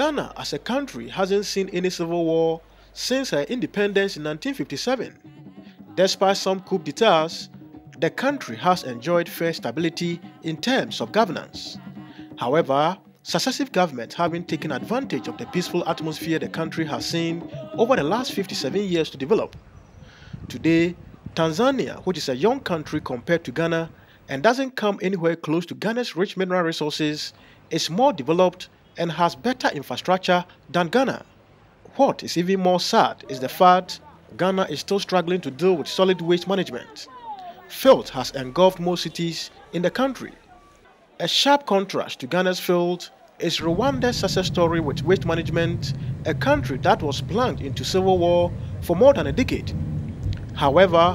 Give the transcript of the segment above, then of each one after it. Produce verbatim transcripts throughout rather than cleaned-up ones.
Ghana as a country hasn't seen any civil war since her independence in nineteen fifty-seven. Despite some coup d'etats, the country has enjoyed fair stability in terms of governance. However, successive governments haven't taken advantage of the peaceful atmosphere the country has seen over the last fifty-seven years to develop. Today, Tanzania, which is a young country compared to Ghana and doesn't come anywhere close to Ghana's rich mineral resources, is more developed and has better infrastructure than Ghana. What is even more sad is the fact Ghana is still struggling to deal with solid waste management. Filth has engulfed most cities in the country. A sharp contrast to Ghana's filth is Rwanda's success story with waste management, a country that was plunged into civil war for more than a decade. However,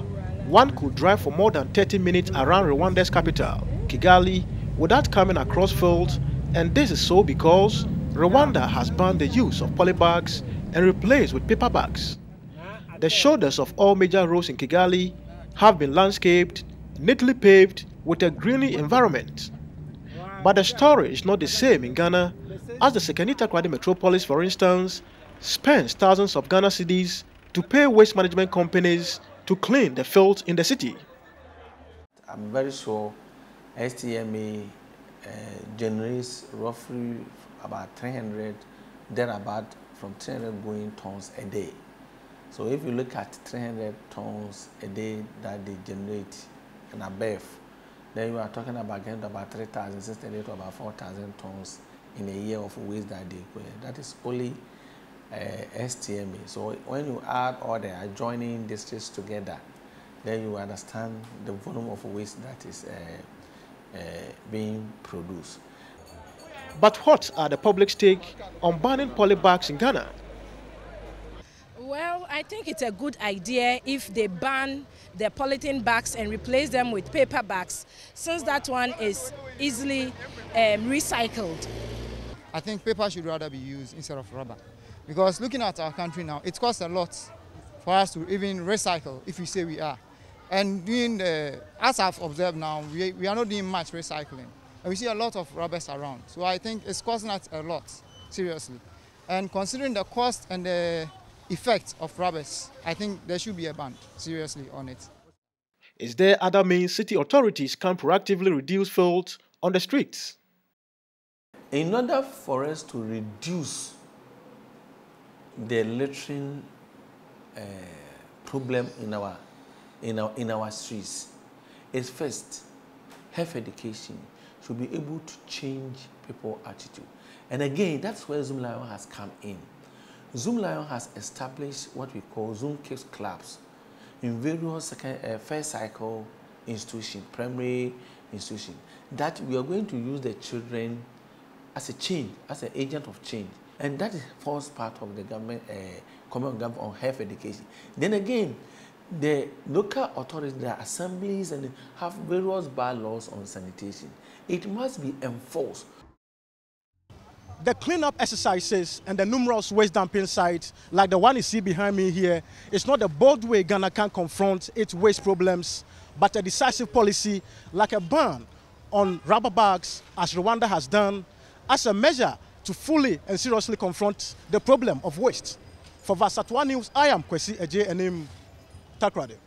one could drive for more than thirty minutes around Rwanda's capital, Kigali, without coming across filth, and this is so because Rwanda has banned the use of polybags and replaced with paper bags. The shoulders of all major roads in Kigali have been landscaped, neatly paved with a greeny environment. But the story is not the same in Ghana, as the Sekondi-Takoradi metropolis, for instance, spends thousands of Ghana cedis to pay waste management companies to clean the filth in the city. I'm very sure S T M A uh, generates roughly about three hundred, then about from three hundred going tons a day. So if you look at three hundred tons a day that they generate and above, then you are talking about getting about three thousand six hundred to about four thousand tons in a year of waste that they wear. That is only uh, S T M A. So when you add all the adjoining districts together, then you understand the volume of waste that is uh, uh, being produced. But what are the public's take on banning polybags in Ghana? Well, I think it's a good idea if they ban the polythene bags and replace them with paper bags, since that one is easily um, recycled. I think paper should rather be used instead of rubber, because looking at our country now, it costs a lot for us to even recycle if we say we are. And doing the, as I've observed now, we, we are not doing much recycling. And we see a lot of rubbers around, so I think it's costing us a lot, seriously. And considering the cost and the effect of rubbers, I think there should be a ban, seriously, on it. Is there other means city authorities can proactively reduce filth on the streets? In order for us to reduce the littering uh, problem in our, in our, in our streets, is first, health education should be able to change people's attitude. And again, that's where Zoom Lion has come in. Zoom Lion has established what we call Zoom Kids Clubs in various second, uh, first cycle institutions, primary institutions, that we are going to use the children as a change, as an agent of change. And that forms part of the government, uh, common government on health education. Then again, the local authorities, the assemblies, and have various bylaws on sanitation. It must be enforced. The cleanup exercises and the numerous waste dumping sites, like the one you see behind me here, is not a bold way Ghana can confront its waste problems, but a decisive policy like a ban on rubber bags, as Rwanda has done, as a measure to fully and seriously confront the problem of waste. For Vasatwa News, I am Kwesi Eje Enim, Takoradi.